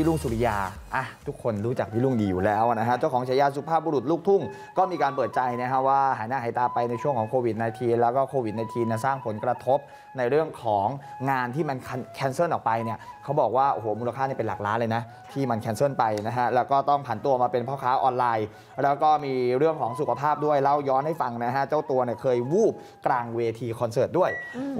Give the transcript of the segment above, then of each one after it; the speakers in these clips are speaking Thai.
พี่รุ่งสุริยาทุกคนรู้จักพี่รุ่งดีอยู่แล้วนะฮะเจ้าของฉายาสุภาพบุรุษลูกทุ่งก็มีการเปิดใจนะฮะว่าหายหน้าหายตาไปในช่วงของโควิด -19 แล้วก็โควิด -19 สร้างผลกระทบในเรื่องของงานที่มันแคนเซิลออกไปเนี่ยเขาบอกว่าโอ้โหมูลค่าเนี่ยเป็นหลักล้านเลยนะที่มันแคนเซิลไปนะฮะแล้วก็ต้องผันตัวมาเป็นพ่อค้าออนไลน์แล้วก็มีเรื่องของสุขภาพด้วยเล่าย้อนให้ฟังนะฮะเจ้าตัวเนี่ยเคยวูบกลางเวทีคอนเสิร์ตด้วย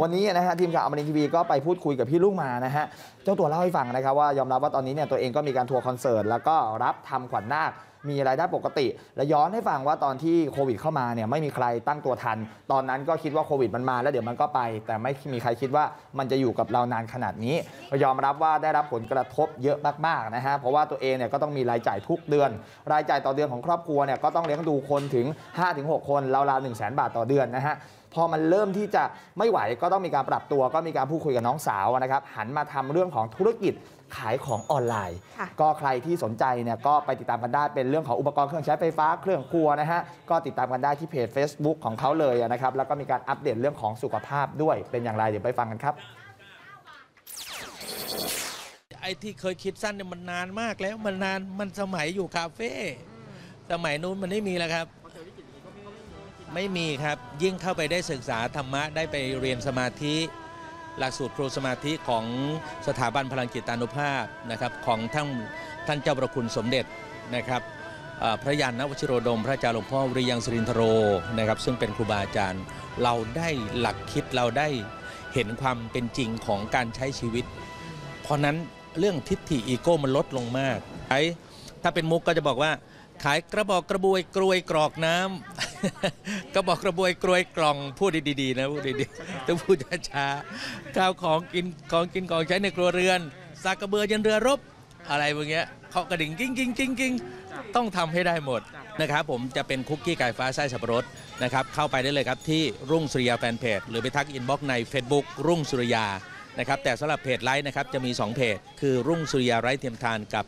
วันนี้นะฮะทีมข่าวอมรินทร์ทีวีก็ไปพูดคุยกับพี่รุ่งมานะฮะเจ้าตัวเล่าให้ฟังนะครับว่ายอมรับว่าตอนนี้เนี่ยตัวเองก็มีการทัวร์คอนเสิร์ตแล้วก็รับทำขวัญนาคมีรายได้ปกติและย้อนให้ฟังว่าตอนที่โควิดเข้ามาเนี่ยไม่มีใครตั้งตัวทันตอนนั้นก็คิดว่าโควิดมันมาแล้วเดี๋ยวมันก็ไปแต่ไม่มีใครคิดว่ามันจะอยู่กับเรานานขนาดนี้ยอมรับว่าได้รับผลกระทบเยอะมากๆนะฮะเพราะว่าตัวเองเนี่ยก็ต้องมีรายจ่ายทุกเดือนรายจ่ายต่อเดือนของครอบครัวเนี่ยก็ต้องเลี้ยงดูคนถึง 5-6 คนราวๆ 100,000 บาทต่อเดือนนะฮะพอมันเริ่มที่จะไม่ไหวก็ต้องมีการปรับตัวก็มีการพูดคุยกับน้องสาวนะครับหันมาทำเรื่องของธุรกิจขายของออนไลน์ก็ใครที่สนใจเนี่ยก็ไปติดตามกันได้เป็นเรื่องของอุปกรณ์เครื่องใช้ไฟฟ้าเครื่องครัวนะฮะก็ติดตามกันได้ที่เพจ Facebook ของเขาเลยนะครับแล้วก็มีการอัปเดตเรื่องของสุขภาพด้วยเป็นอย่างไรเดี๋ยวไปฟังกันครับไอ้ที่เคยคิดสั้นเนี่ยมันนานมากแล้วมันสมัยอยู่คาเฟ่สมัยนู้นมันไม่มีแล้วครับไม่มีครับยิ่งเข้าไปได้ศึกษาธรรมะได้ไปเรียนสมาธิหลักสูตรครูสมาธิของสถาบันพลังจิตานุภาพนะครับของท่านเจ้าประคุณสมเด็จนะครับพระยานวชิโรดมพระอาจารย์หลวงพ่อวิริยังสิรินทโรนะครับซึ่งเป็นครูบาอาจารย์เราได้หลักคิดเราได้เห็นความเป็นจริงของการใช้ชีวิตเพราะนั้นเรื่องทิฏฐิอีโก้มันลดลงมากไอ้ถ้าเป็นมุกก็จะบอกว่าขายกระบอกกระบวยกรวยกรอกน้ำ กระบอกกระบวยกรวยกล่องพูดดีๆนะพูดดีๆต้องพูดช้าๆข้าวของกินของใช้ในครัวเรือนสากกระเบือยันเรือรบอะไรพวกเงี้ยเคาะกระดิ่งกิ้งกิ้งกิ้งกิ้งต้องทำให้ได้หมดนะครับผมจะเป็นคุกกี้ไก่ฟ้าไส้สับปะรดนะครับเข้าไปได้เลยครับที่รุ่งสุริยาแฟนเพจหรือไปทักอินบ็อกซ์ใน Facebook รุ่งสุริยานะครับแต่สำหรับเพจไลฟ์นะครับจะมี2เพจคือรุ่งสุริยาไร้เทียมทานกับ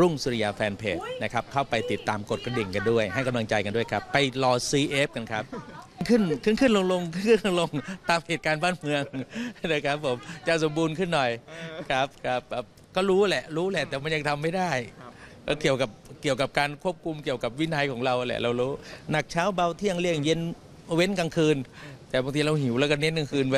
รุ่งสุริยาแฟนเพจนะครับเข้าไปติดตามกดกระดิ่งกันด้วยให้กำลังใจกันด้วยครับไปรอ CF กันครับขึ้นลงลงตามเหตุการณ์บ้านเมืองนะครับผมจะสมบูรณ์ขึ้นหน่อยครับก็รู้แหละแต่มันยังทำไม่ได้ก็เกี่ยวกับการควบคุมเกี่ยวกับวินัยของเราแหละเรารู้หนักเช้าเบาเที่ยงเลี่ยงเย็นเว้นกลางคืนแต่บางทีเราหิวแล้วก็เน้นกลางคืนไป